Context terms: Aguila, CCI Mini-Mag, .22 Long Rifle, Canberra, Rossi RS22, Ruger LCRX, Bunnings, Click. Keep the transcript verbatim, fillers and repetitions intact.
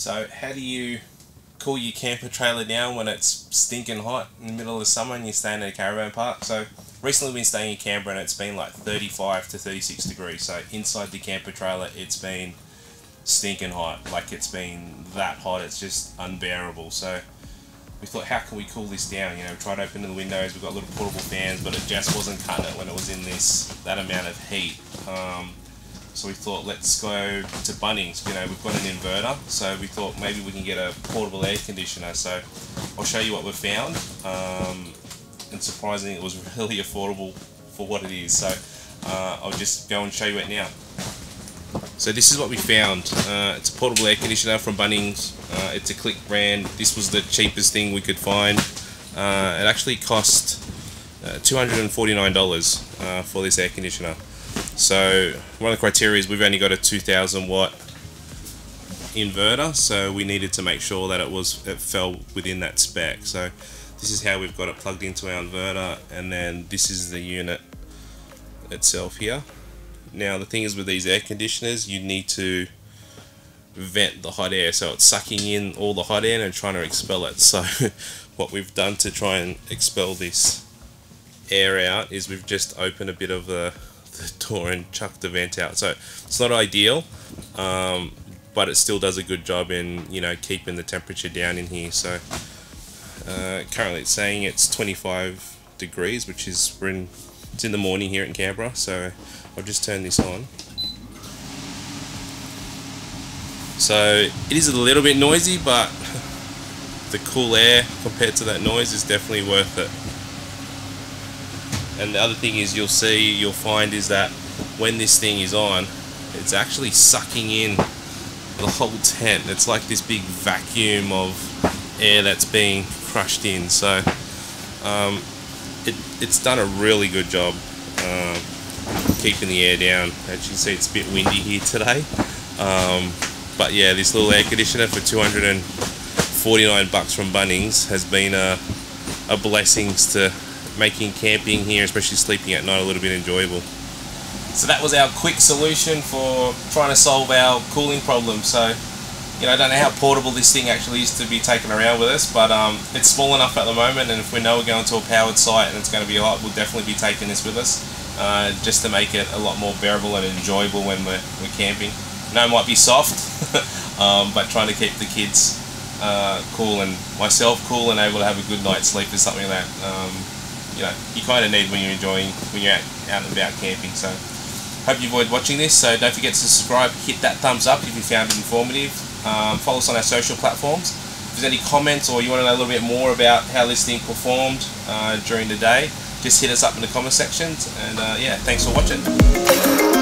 So how do you call your camper trailer down when it's stinking hot in the middle of summer and you're staying at a caravan park? So recently we've been staying in Canberra and it's been like thirty-five to thirty-six degrees. So inside the camper trailer it's been stinking hot. Like it's been that hot, it's just unbearable. So we thought, how can we cool this down? You know, we tried opening the windows, we've got little portable fans, but it just wasn't cutting it when it was in this, that amount of heat. Um, So we thought, let's go to Bunnings. You know, we've got an inverter, so we thought maybe we can get a portable air conditioner. So I'll show you what we found. Um, and surprisingly, it was really affordable for what it is. So uh, I'll just go and show you it now. So this is what we found. Uh, it's a portable air conditioner from Bunnings. Uh, it's a Click brand. This was the cheapest thing we could find. Uh, it actually cost uh, two hundred and forty-nine dollars uh, for this air conditioner. So one of the criteria is we've only got a two thousand watt inverter, so we needed to make sure that it was it fell within that spec. So this is how we've got it plugged into our inverter, and then this is the unit itself here. Now the thing is with these air conditioners, you need to vent the hot air, so it's sucking in all the hot air and trying to expel it. So what we've done to try and expel this air out is we've just opened a bit of the the door and chuck the vent out. So it's not ideal, um, but it still does a good job in, you know, keeping the temperature down in here. So uh, currently it's saying it's twenty-five degrees, which is we're in, it's in the morning here in Canberra. So I'll just turn this on. So it is a little bit noisy, but the cool air compared to that noise is definitely worth it. And the other thing is, you'll see, you'll find is that when this thing is on, it's actually sucking in the whole tent. It's like this big vacuum of air that's being crushed in. So um, it, it's done a really good job uh, keeping the air down. As you can see, it's a bit windy here today. Um, but yeah, this little air conditioner for two hundred and forty-nine bucks from Bunnings has been a, a blessing to making camping here, especially sleeping at night, a little bit enjoyable. So that was our quick solution for trying to solve our cooling problem. So, you know, I don't know how portable this thing actually is to be taken around with us, but um, it's small enough at the moment, and if we know we're going to a powered site and it's going to be hot, we'll definitely be taking this with us, uh, just to make it a lot more bearable and enjoyable when we're, we're camping. I know it might be soft, um, but trying to keep the kids uh, cool and myself cool and able to have a good night's sleep is something that um, you know, you kind of need when you're enjoying, when you're out, out and about camping. So, hope you enjoyed watching this. So, don't forget to subscribe, hit that thumbs up if you found it informative. Um, follow us on our social platforms. If there's any comments or you want to know a little bit more about how this thing performed uh, during the day, just hit us up in the comment sections. And uh, yeah, thanks for watching.